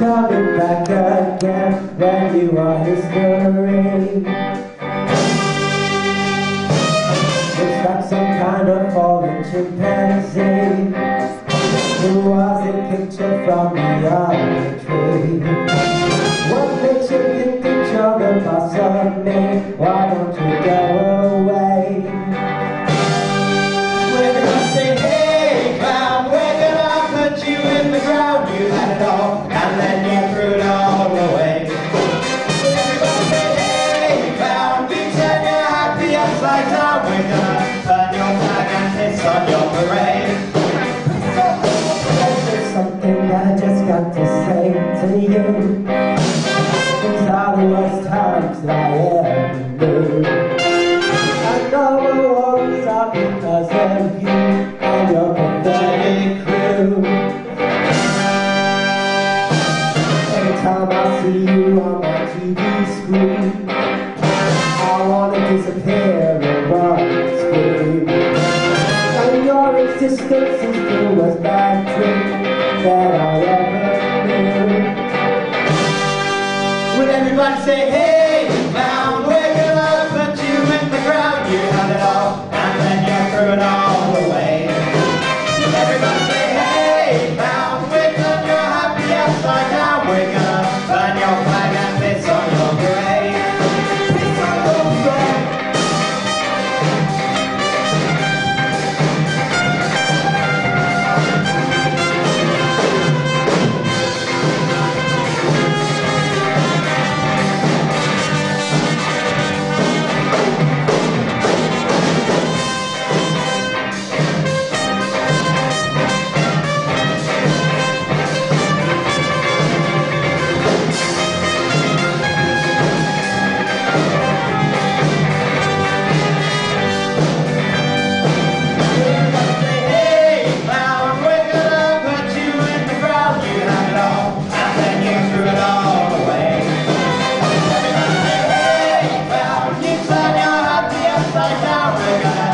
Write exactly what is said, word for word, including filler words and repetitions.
you're coming back again, when you are history. It's like some kind of fallen chimpanzee who was a picture from the other tree. One picture picked each other by some name. Why don't you go away? When I say, hey, clown, wake it up, put you in the ground, you had it all, and then you threw it all away. Everybody say, hey, clown, be turn your happy upside down. We're gonna turn your flag and piss on your parade. There's something that I just got to say to you. These are the worst times that I ever knew. I know the world's all because of you and your pathetic crew. Every time I see you on my T V screen, I wanna disappear and run and scream. And your existence is the worst bad dream that I ever knew. Would everybody say, hey, you clown, we're gonna put you in the ground? You had it all, and then you threw it all away. Everybody say, hey, clown, wake up, you're happy upside down. We're gonna burn your flag and piss on your grave. Piss on your I